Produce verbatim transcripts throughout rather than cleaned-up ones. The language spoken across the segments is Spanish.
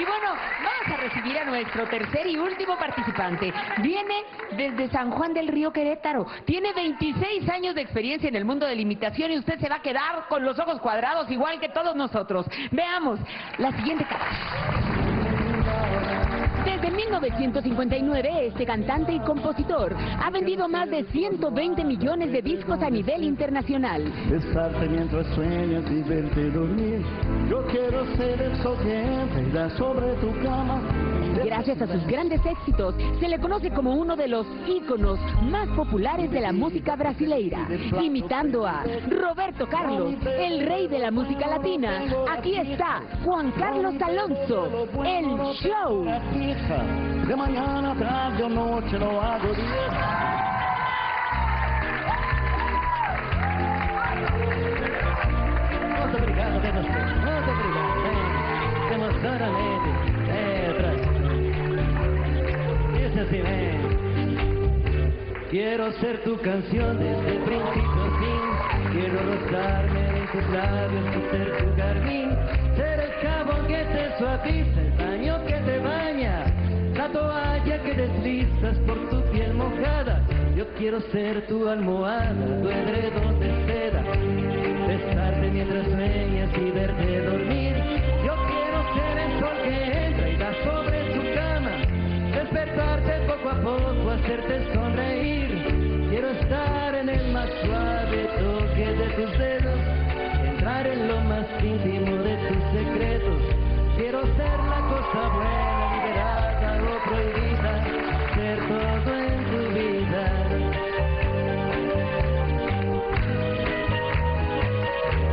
Y bueno, vamos a recibir a nuestro tercer y último participante. Viene desde San Juan del Río, Querétaro. Tiene veintiséis años de experiencia en el mundo de la imitación y usted se va a quedar con los ojos cuadrados igual que todos nosotros. Veamos la siguiente carta. Desde mil novecientos cincuenta y nueve, este cantante y compositor ha vendido más de ciento veinte millones de discos a nivel internacional. Besarte mientras sueñas y verte dormir. Yo quiero ser el sol que entra sobre tu cama. Gracias a sus grandes éxitos, se le conoce como uno de los íconos más populares de la música brasileira. Imitando a Roberto Carlos, el rey de la música latina, aquí está Juan Carlos Alonso, el show. De mañana, tarde o noche lo hago bien. Quiero ser tu canción desde el principio al fin. Quiero rozarme en tus labios y ser tu jardín. Ser el jabón que te suaviza, el baño que te baña, la toalla que deslizas por tu piel mojada. Yo quiero ser tu almohada, tu edredón de seda. Besarte mientras sueñas y verte dormir. Yo quiero ser el sol que entra y va sobre tu cama. Despertarte poco a poco, hacerte sonreír. Quiero estar en el más suave toque de tus dedos, entrar en lo más íntimo de tus secretos. Quiero ser la cosa buena, liberada o prohibida, ser todo en tu vida.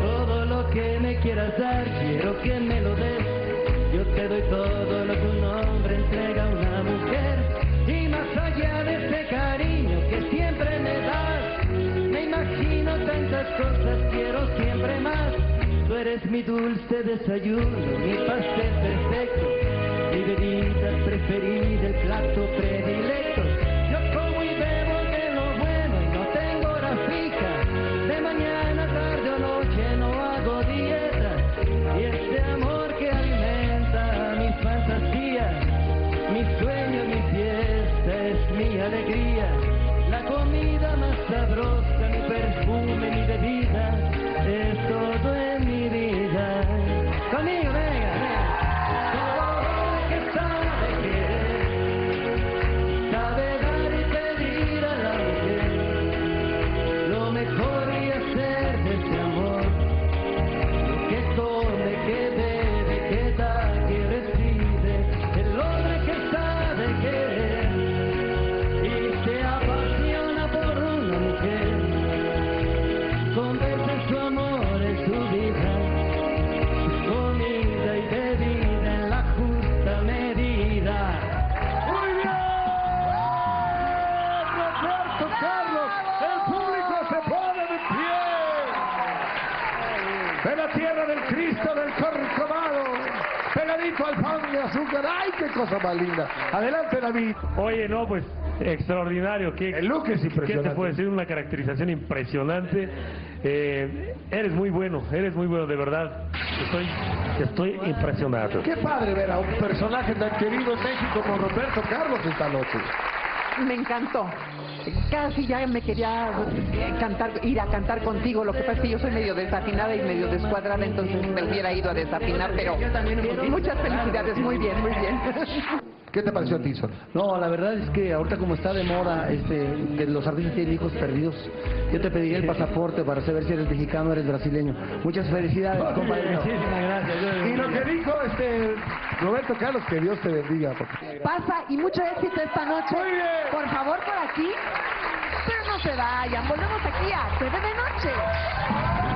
Todo lo que me quieras dar, quiero que me lo des. Yo te doy todo lo que un hombre entrega a una mujer. Y más allá de este cariño que siempre me das, me imagino tantas cosas, quiero siempre más. Tú eres mi dulce desayuno, mi pastel perfecto, mi bebida preferida, el plato predilecto. Yo como y bebo de lo bueno y no tengo hora fija. De mañana, tarde o noche no hago dieta. Y este amor que alimenta mi fantasía, mi sueño, mi piel, es mi alegría, la comida más sabrosa, mi perfume, mi bebida, es todo en mi vida. Conmigo, venga, venga. Todo el que sabe querer, sabe dar y pedir a la mujer, lo mejor y hacer de este amor, lo que come, que bebe, que da, que recibe, el hombre que sabe querer. De la tierra del Cristo del Corcovado, pegadito al pan de azúcar. ¡Ay, qué cosa más linda! Adelante, David. Oye, no, pues, extraordinario. ¿Qué, el look es impresionante. ¿Qué te puedo decir? Una caracterización impresionante. Eh, eres muy bueno, eres muy bueno, de verdad. Estoy, estoy impresionado. Qué padre ver a un personaje tan querido en México como Roberto Carlos esta noche. Me encantó. Casi ya me quería cantar, ir a cantar contigo. Lo que pasa es que yo soy medio desafinada y medio descuadrada, entonces me hubiera ido a desafinar, pero muchas felicidades, muy bien, muy bien. ¿Qué te pareció a ti, Sol? No, la verdad es que ahorita como está de moda este, que los artistas tienen hijos perdidos, yo te pediría el pasaporte para saber si eres mexicano o eres brasileño. Muchas felicidades, no, compañero. Muchísimas gracias. Yo, y lo que dijo este Roberto Carlos, que Dios te bendiga. Porque... Pasa, y mucho éxito esta noche. Muy bien. Por favor, por aquí. Pero no se vayan, volvemos aquí a T V de Noche.